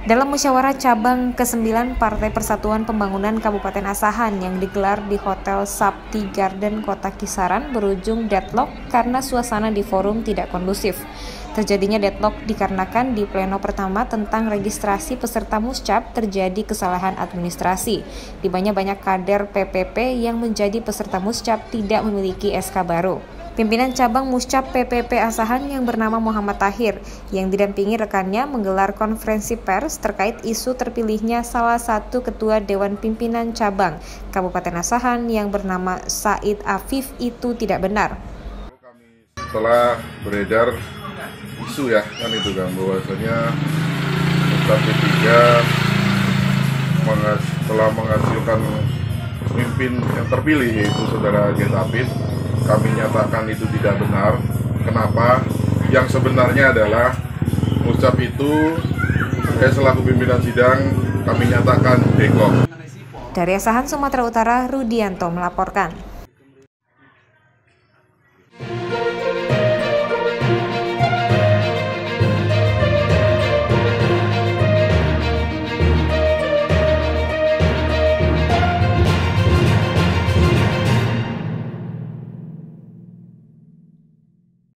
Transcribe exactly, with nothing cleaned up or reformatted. Dalam musyawarah cabang kesembilan Partai Persatuan Pembangunan Kabupaten Asahan yang digelar di Hotel Sabty Garden Kota Kisaran berujung deadlock karena suasana di forum tidak kondusif. Terjadinya deadlock dikarenakan di pleno pertama tentang registrasi peserta MUSCAB terjadi kesalahan administrasi. Di banyak-banyak kader P P P yang menjadi peserta MUSCAB tidak memiliki S K baru. Pimpinan cabang MUSCAB P P P Asahan yang bernama Muhammad Tahir yang didampingi rekannya menggelar konferensi pers terkait isu terpilihnya salah satu ketua Dewan Pimpinan Cabang Kabupaten Asahan yang bernama Zaid Afif itu tidak benar. Setelah beredar isu ya kan itu kan bahwasanya P P P telah menghasilkan pemimpin yang terpilih yaitu saudara Zaid Afif. Kami nyatakan itu tidak benar. Kenapa? Yang sebenarnya adalah MUSCAB itu eh, selaku pimpinan sidang kami nyatakan deadlock. Dari Asahan, Sumatera Utara, Rudianto melaporkan.